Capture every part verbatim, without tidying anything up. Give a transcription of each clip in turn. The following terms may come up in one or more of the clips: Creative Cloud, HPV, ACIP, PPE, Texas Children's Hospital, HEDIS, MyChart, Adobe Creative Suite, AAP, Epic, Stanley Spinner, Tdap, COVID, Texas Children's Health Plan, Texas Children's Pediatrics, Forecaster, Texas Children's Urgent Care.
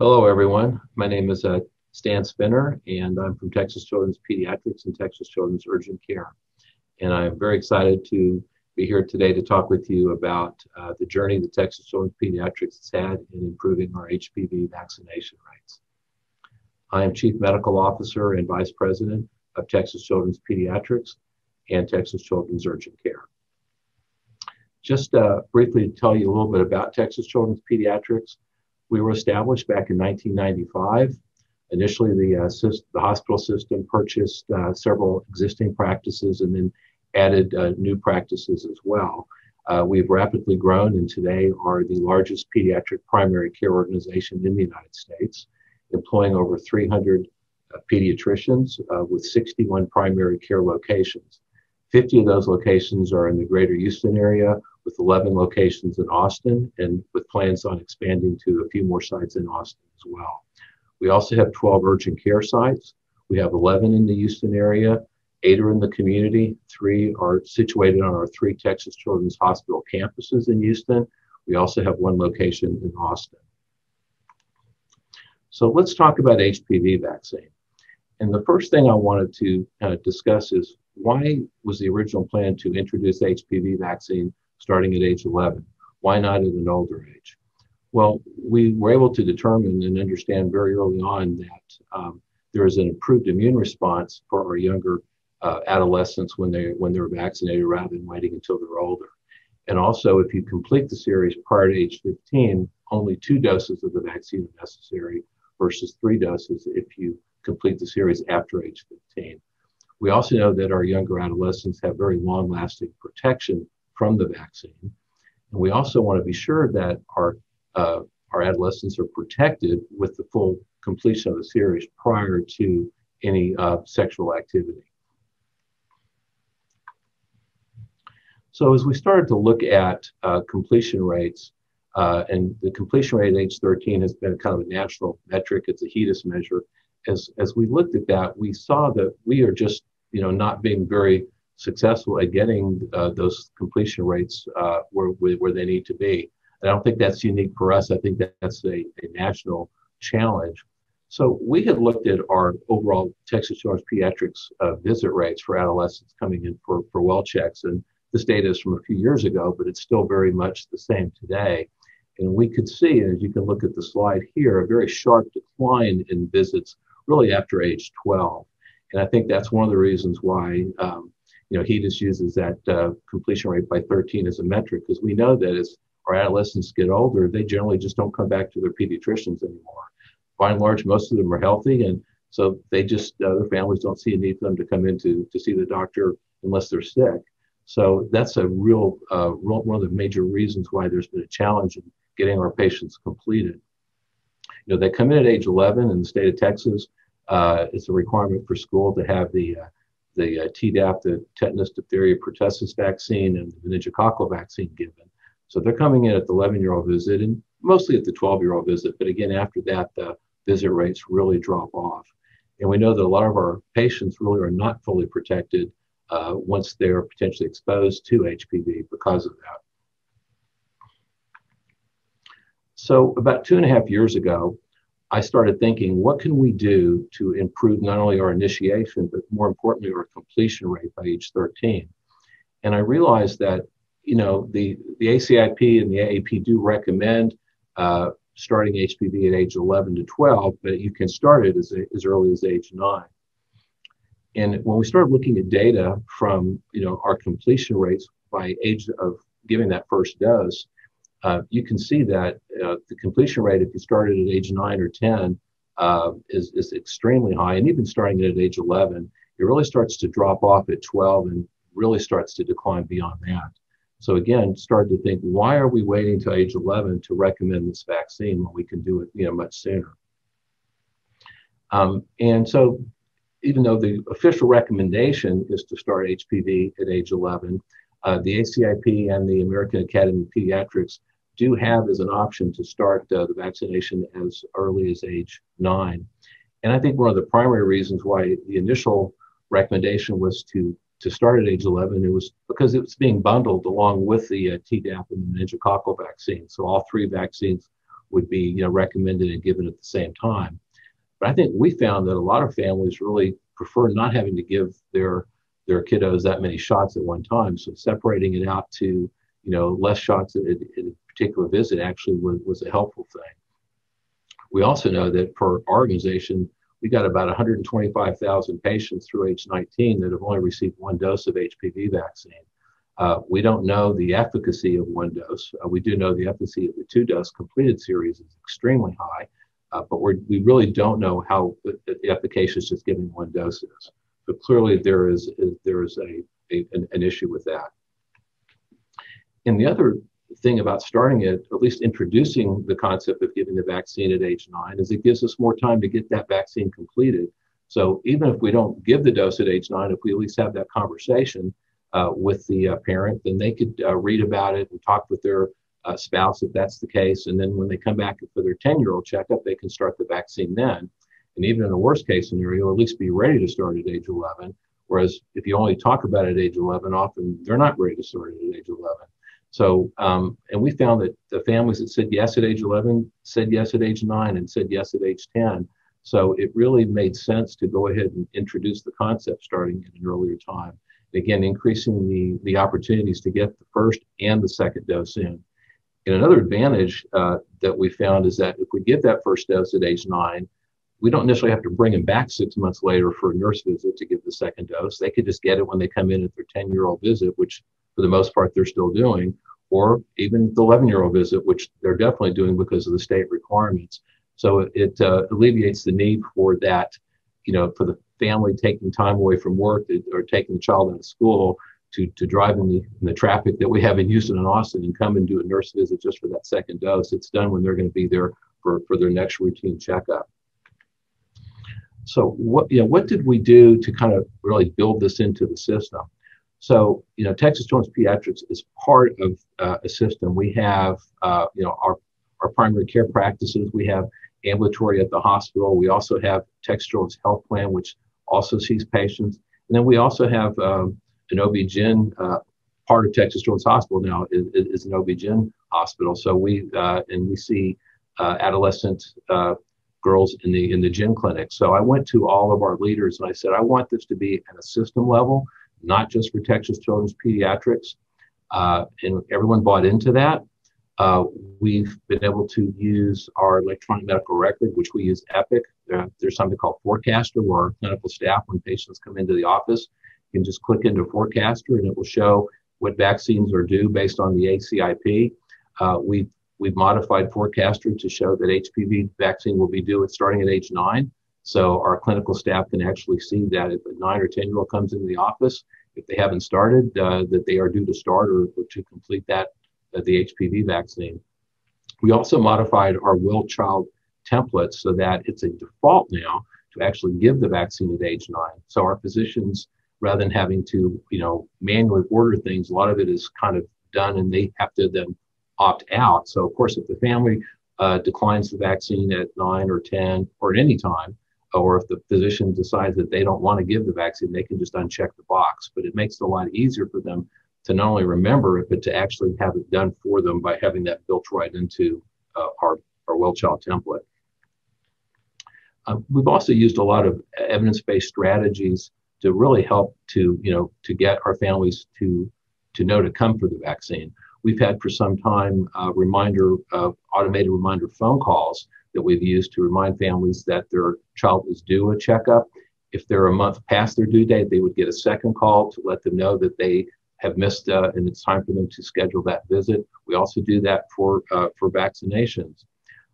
Hello, everyone. My name is uh, Stan Spinner, and I'm from Texas Children's Pediatrics and Texas Children's Urgent Care. And I'm very excited to be here today to talk with you about uh, the journey that Texas Children's Pediatrics has had in improving our H P V vaccination rates. I am Chief Medical Officer and Vice President of Texas Children's Pediatrics and Texas Children's Urgent Care. Just uh, briefly to tell you a little bit about Texas Children's Pediatrics. We were established back in nineteen ninety-five. Initially, the, uh, system, the hospital system purchased uh, several existing practices and then added uh, new practices as well. Uh, we've rapidly grown and today are the largest pediatric primary care organization in the United States, employing over three hundred uh, pediatricians uh, with sixty-one primary care locations. fifty of those locations are in the greater Houston area, with eleven locations in Austin, and with plans on expanding to a few more sites in Austin as well. We also have twelve urgent care sites. We have eleven in the Houston area, eight are in the community, three are situated on our three Texas Children's Hospital campuses in Houston. We also have one location in Austin. So let's talk about H P V vaccine. And the first thing I wanted to uh, discuss is, why was the original plan to introduce H P V vaccine starting at age eleven? Why not at an older age? Well, we were able to determine and understand very early on that um, there is an improved immune response for our younger uh, adolescents when they when they're vaccinated, rather than waiting until they're older. And also, if you complete the series prior to age fifteen, only two doses of the vaccine are necessary versus three doses if you complete the series after age fifteen. We also know that our younger adolescents have very long-lasting protection from the vaccine. And we also want to be sure that our, uh, our adolescents are protected with the full completion of the series prior to any uh, sexual activity. So as we started to look at uh, completion rates, uh, and the completion rate at age thirteen has been kind of a national metric, it's a HEDIS measure. As, as we looked at that, we saw that we are just, you know, not being very successful at getting uh, those completion rates uh, where, where they need to be. And I don't think that's unique for us. I think that that's a, a national challenge. So we had looked at our overall Texas Children's Pediatrics uh, visit rates for adolescents coming in for, for well checks. And this data is from a few years ago, but it's still very much the same today. And we could see, as you can look at the slide here, a very sharp decline in visits really after age twelve. And I think that's one of the reasons why, um, you know, HEDIS uses that uh, completion rate by thirteen as a metric, because we know that as our adolescents get older, they generally just don't come back to their pediatricians anymore. By and large, most of them are healthy, and so they just, uh, their families don't see a need for them to come in to, to see the doctor unless they're sick. So that's a real, uh, real, one of the major reasons why there's been a challenge in getting our patients completed. You know, they come in at age eleven in the state of Texas. Uh, it's a requirement for school to have the uh, the uh, Tdap, the tetanus, diphtheria, pertussis vaccine, and the meningococcal vaccine given. So they're coming in at the eleven-year-old visit and mostly at the twelve-year-old visit. But again, after that, the visit rates really drop off. And we know that a lot of our patients really are not fully protected uh, once they're potentially exposed to H P V because of that. So about two and a half years ago, I started thinking, what can we do to improve not only our initiation, but more importantly, our completion rate by age thirteen? And I realized that, you know, the, the A C I P and the A A P do recommend uh, starting H P V at age eleven to twelve, but you can start it as, as early as age nine. And when we started looking at data from, you know, our completion rates by age of giving that first dose, Uh, you can see that uh, the completion rate, if you started at age nine or ten, uh, is, is extremely high. And even starting it at age eleven, it really starts to drop off at twelve and really starts to decline beyond that. So again, started to think, why are we waiting till age eleven to recommend this vaccine when we can do it, you know, much sooner? Um, and so even though the official recommendation is to start H P V at age eleven, uh, the A C I P and the American Academy of Pediatrics do have as an option to start uh, the vaccination as early as age nine. And I think one of the primary reasons why the initial recommendation was to, to start at age eleven, it was because it was being bundled along with the uh, Tdap and the meningococcal vaccine. So all three vaccines would be, you know, recommended and given at the same time. But I think we found that a lot of families really prefer not having to give their their kiddos that many shots at one time. So separating it out to, you know, less shots at, at a particular visit actually was, was a helpful thing. We also know that for our organization, we got about one hundred twenty-five thousand patients through age nineteen that have only received one dose of H P V vaccine. Uh, we don't know the efficacy of one dose. Uh, we do know the efficacy of the two-dose completed series is extremely high, uh, but we're, we really don't know how efficacious just giving one dose is. But clearly there is, there is a, a, an, an issue with that. And the other thing about starting it, at least introducing the concept of giving the vaccine at age nine, is it gives us more time to get that vaccine completed. So even if we don't give the dose at age nine, if we at least have that conversation uh, with the uh, parent, then they could uh, read about it and talk with their uh, spouse if that's the case. And then when they come back for their ten-year-old checkup, they can start the vaccine then. And even in a worst case scenario, at least be ready to start at age eleven. Whereas if you only talk about it at age eleven, often they're not ready to start it at age eleven. So, um, and we found that the families that said yes at age eleven, said yes at age nine, and said yes at age ten. So it really made sense to go ahead and introduce the concept starting at an earlier time. And again, increasing the, the opportunities to get the first and the second dose in. And another advantage uh, that we found is that if we give that first dose at age nine, we don't necessarily have to bring them back six months later for a nurse visit to give the second dose. They could just get it when they come in at their ten-year-old visit, which for the most part they're still doing, or even the eleven-year-old visit, which they're definitely doing because of the state requirements. So it uh, alleviates the need for that, you know, for the family taking time away from work or taking the child out of school to, to drive in the, in the traffic that we have in Houston and Austin and come and do a nurse visit just for that second dose. It's done when they're going to be there for, for their next routine checkup. So what, you know, what did we do to kind of really build this into the system? So, you know, Texas Children's Pediatrics is part of uh, a system. We have, uh, you know, our, our primary care practices. We have ambulatory at the hospital. We also have Texas Children's Health Plan, which also sees patients. And then we also have um, an O B G Y N, uh, part of Texas Children's Hospital now is, is an O B G Y N hospital. So we, uh, and we see uh, adolescent uh girls in the in the gyn clinic. So I went to all of our leaders and I said, I want this to be at a system level, not just for Texas Children's Pediatrics. Uh, and everyone bought into that. Uh, we've been able to use our electronic medical record, which we use Epic. Uh, there's something called Forecaster, where our clinical staff, when patients come into the office, you can just click into Forecaster and it will show what vaccines are due based on the A C I P. Uh, we've We've modified Forecaster to show that H P V vaccine will be due at starting at age nine. So our clinical staff can actually see that if a nine or ten-year-old comes into the office, if they haven't started, uh, that they are due to start or, or to complete that, uh, the H P V vaccine. We also modified our will child template so that it's a default now to actually give the vaccine at age nine. So our physicians, rather than having to, you know, manually order things, a lot of it is kind of done and they have to then opt out. So of course, if the family uh, declines the vaccine at nine or ten or at any time, or if the physician decides that they don't want to give the vaccine, they can just uncheck the box. But it makes it a lot easier for them to not only remember it, but to actually have it done for them by having that built right into uh, our, our well child template. Um, we've also used a lot of evidence-based strategies to really help to, you know, to get our families to, to know to come for the vaccine. We've had for some time uh, reminder, uh, automated reminder phone calls that we've used to remind families that their child is due a checkup. If they're a month past their due date, they would get a second call to let them know that they have missed uh, and it's time for them to schedule that visit. We also do that for, uh, for vaccinations.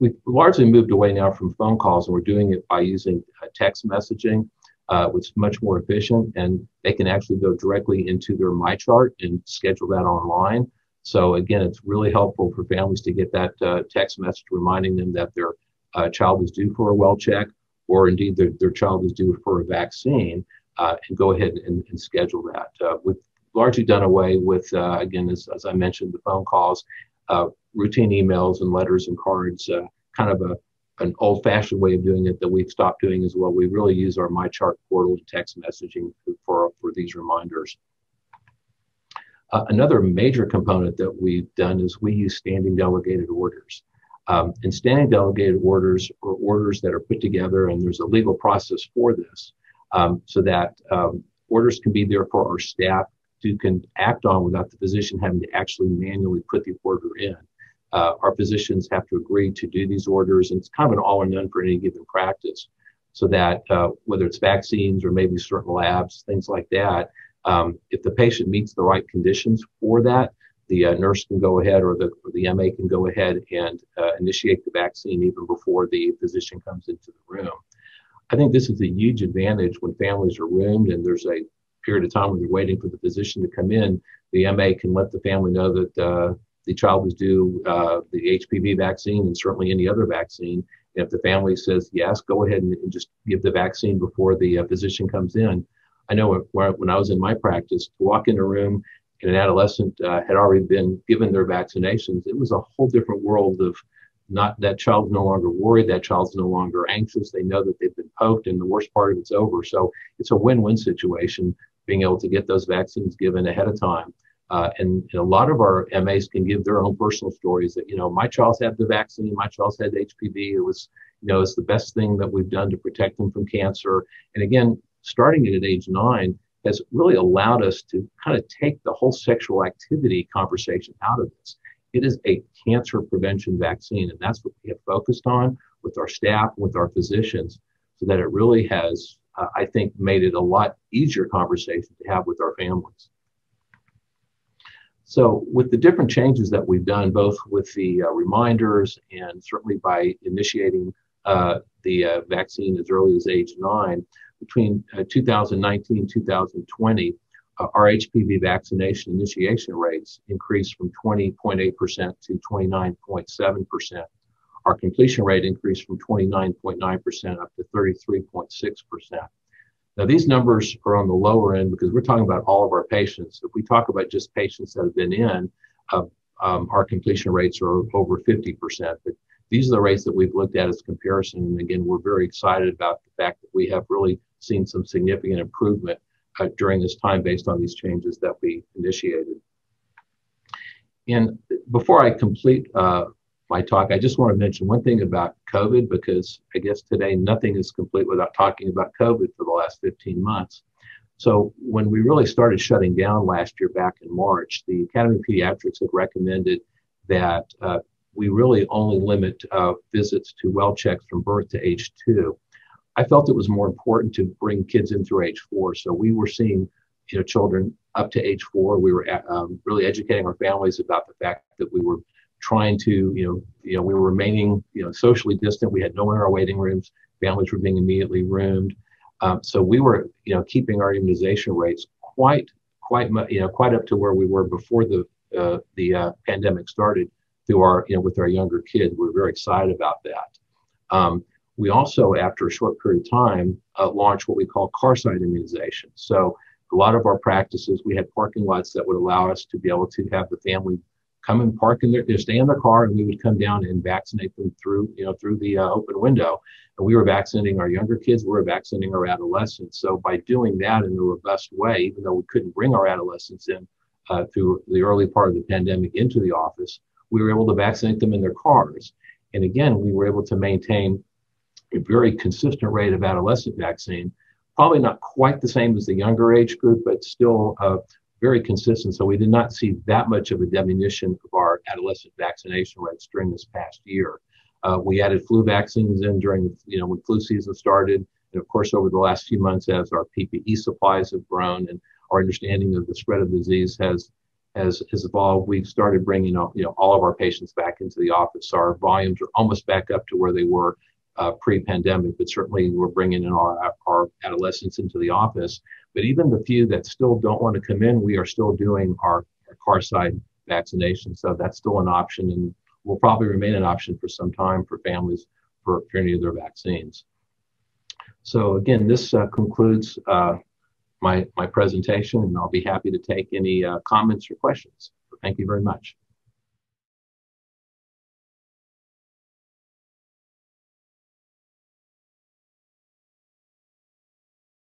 We've largely moved away now from phone calls and we're doing it by using uh, text messaging. Uh, it's much more efficient and they can actually go directly into their MyChart and schedule that online. So again, it's really helpful for families to get that uh, text message reminding them that their uh, child is due for a well check, or indeed their, their child is due for a vaccine, uh, and go ahead and, and schedule that. Uh, we've largely done away with, uh, again, as, as I mentioned, the phone calls, uh, routine emails and letters and cards, uh, kind of a, an old-fashioned way of doing it that we've stopped doing as well. We really use our MyChart portal and text messaging for, for these reminders. Uh, another major component that we've done is we use standing delegated orders. Um, and standing delegated orders are orders that are put together, and there's a legal process for this, um, so that um, orders can be there for our staff to can act on without the physician having to actually manually put the order in. Uh, our physicians have to agree to do these orders, and it's kind of an all or none for any given practice, so that uh, whether it's vaccines or maybe certain labs, things like that, um, if the patient meets the right conditions for that, the uh, nurse can go ahead, or the, or the M A can go ahead and uh, initiate the vaccine even before the physician comes into the room. I think this is a huge advantage when families are roomed and there's a period of time when they're waiting for the physician to come in. The M A can let the family know that uh, the child was due uh, the H P V vaccine and certainly any other vaccine. And if the family says yes, go ahead and, and just give the vaccine before the uh, physician comes in. I know when I was in my practice, to walk in a room and an adolescent uh, had already been given their vaccinations, it was a whole different world of not that child's no longer worried, that child's no longer anxious. They know that they've been poked, and the worst part of it's over. So it's a win-win situation, being able to get those vaccines given ahead of time. Uh, and, and a lot of our M As can give their own personal stories that, you know, my child's had the vaccine, my child's had H P V. It was, you know, it's the best thing that we've done to protect them from cancer. And again, starting it at age nine has really allowed us to kind of take the whole sexual activity conversation out of this. It is a cancer prevention vaccine, and that's what we have focused on with our staff, with our physicians, so that it really has, uh, I think, made it a lot easier conversation to have with our families. So with the different changes that we've done, both with the uh, reminders and certainly by initiating uh, the uh, vaccine as early as age nine, between uh, two thousand nineteen and two thousand twenty, uh, our H P V vaccination initiation rates increased from twenty point eight percent to twenty-nine point seven percent. Our completion rate increased from twenty-nine point nine percent up to thirty-three point six percent. Now, these numbers are on the lower end because we're talking about all of our patients. If we talk about just patients that have been in, uh, um, our completion rates are over fifty percent. But these are the rates that we've looked at as comparison. And again, we're very excited about the fact that we have really seen some significant improvement uh, during this time based on these changes that we initiated. And before I complete uh, my talk, I just want to mention one thing about COVID, because I guess today nothing is complete without talking about COVID for the last fifteen months. So when we really started shutting down last year back in March, the Academy of Pediatrics had recommended that uh, we really only limit uh, visits to well checks from birth to age two. I felt it was more important to bring kids in through age four. So we were seeing, you know, children up to age four. We were um, really educating our families about the fact that we were trying to, you know, you know, we were remaining, you know, socially distant. We had no one in our waiting rooms. Families were being immediately roomed. Um, so we were, you know, keeping our immunization rates quite, quite, you know, quite up to where we were before the uh, the uh, pandemic started. Through our, you know, with our younger kids, we're very excited about that. Um, we also, after a short period of time, uh, launched what we call car-side immunization. So a lot of our practices, we had parking lots that would allow us to be able to have the family come and park in their, stay in their car, and we would come down and vaccinate them through, you know, through the uh, open window. And we were vaccinating our younger kids, we were vaccinating our adolescents. So by doing that in a robust way, even though we couldn't bring our adolescents in uh, through the early part of the pandemic into the office, we were able to vaccinate them in their cars. And again, we were able to maintain a very consistent rate of adolescent vaccine, probably not quite the same as the younger age group, but still uh, very consistent. So we did not see that much of a diminution of our adolescent vaccination rates during this past year. Uh, we added flu vaccines in during, you know, when flu season started. And of course, over the last few months, as our P P E supplies have grown and our understanding of the spread of disease has Has, has evolved, we've started bringing all, you know, all of our patients back into the office. Our volumes are almost back up to where they were uh, pre-pandemic, but certainly we're bringing in our, our adolescents into the office. But even the few that still don't want to come in, we are still doing our, our car-side vaccination. So that's still an option and will probably remain an option for some time for families for, for any of their vaccines. So again, this uh, concludes uh, My, my presentation, and I'll be happy to take any uh, comments or questions. So thank you very much.